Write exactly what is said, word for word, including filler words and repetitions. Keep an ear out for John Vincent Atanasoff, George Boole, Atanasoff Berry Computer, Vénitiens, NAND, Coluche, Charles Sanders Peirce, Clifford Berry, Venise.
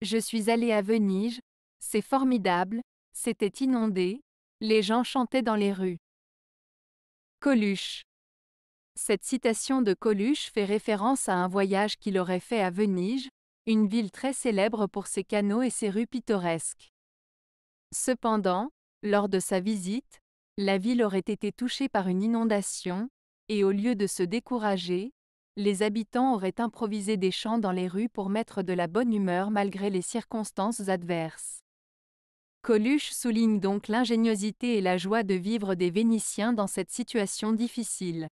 Je suis allée à Venise, c'est formidable, c'était inondé, les gens chantaient dans les rues. Coluche. Cette citation de Coluche fait référence à un voyage qu'il aurait fait à Venise, une ville très célèbre pour ses canaux et ses rues pittoresques. Cependant, lors de sa visite, la ville aurait été touchée par une inondation, et au lieu de se décourager, les habitants auraient improvisé des chants dans les rues pour mettre de la bonne humeur malgré les circonstances adverses. Coluche souligne donc l'ingéniosité et la joie de vivre des Vénitiens dans cette situation difficile.